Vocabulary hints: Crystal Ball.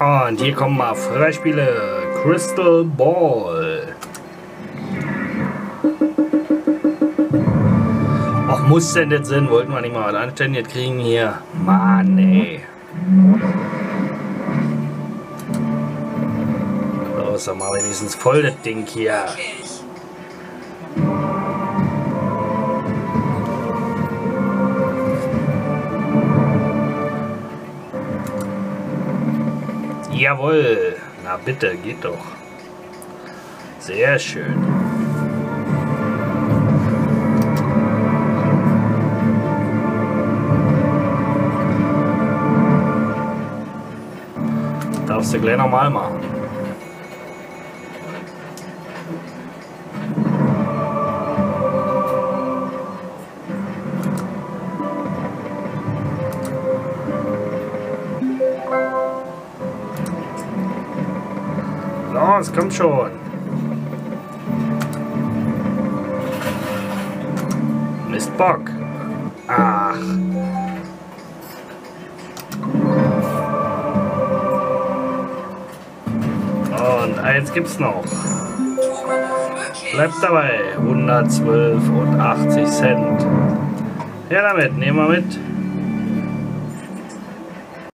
Und hier kommen mal Freispiele. Crystal Ball. Ach, muss denn das Sinn? Wollten wir nicht mal was anständig kriegen hier? Mann, ey. Los, dann mal wenigstens voll das Ding hier. Jawohl. Na bitte, geht doch. Sehr schön. Darfst du gleich nochmal machen. Los, kommt schon. Mistbock. Ach. Und eins gibt's noch. Bleibt dabei. 112,80 €. Ja, damit nehmen wir mit.